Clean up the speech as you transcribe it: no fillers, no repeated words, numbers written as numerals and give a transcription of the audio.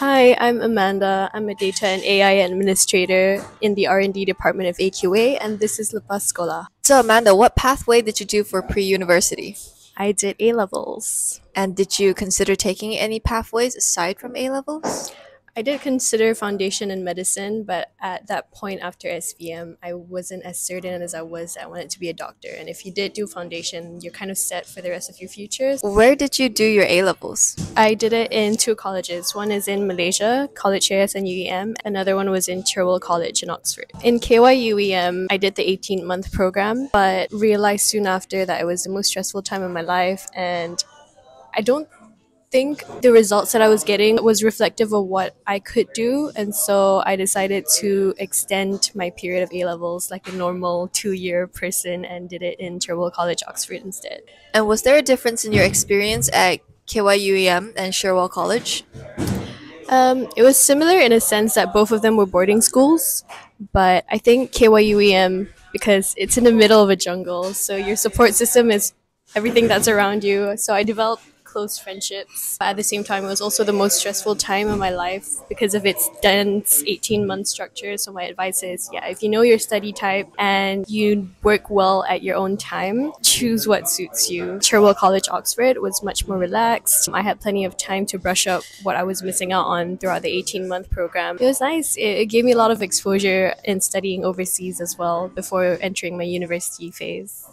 Hi, I'm Amanda. I'm a Data and AI Administrator in the R&D Department of AQA, and this is Lepas Sekolah. So Amanda, what pathway did you do for pre-university? I did A-Levels. And did you consider taking any pathways aside from A-Levels? I did consider foundation in medicine, but at that point after SPM, I wasn't as certain as I wanted to be a doctor. And if you did do foundation, you're kind of set for the rest of your futures. Where did you do your A-Levels? I did it in two colleges. One is in Malaysia, College Cherwell and UEM. Another one was in Cherwell College in Oxford. In KYUEM, I did the 18-month program, but realized soon after that it was the most stressful time of my life, and I think the results that I was getting was reflective of what I could do, and so I decided to extend my period of A-Levels like a normal two-year person and did it in Cherwell College, Oxford instead. And was there a difference in your experience at KYUEM and Cherwell College? It was similar in a sense that both of them were boarding schools, but I think KYUEM, because it's in the middle of a jungle, so your support system is everything that's around you, so I developed close friendships. But at the same time, it was also the most stressful time of my life because of its dense 18-month structure. So my advice is, if you know your study type and you work well at your own time, choose what suits you. Cherwell College, Oxford was much more relaxed. I had plenty of time to brush up what I was missing out on throughout the 18-month program. It was nice. It gave me a lot of exposure in studying overseas as well before entering my university phase.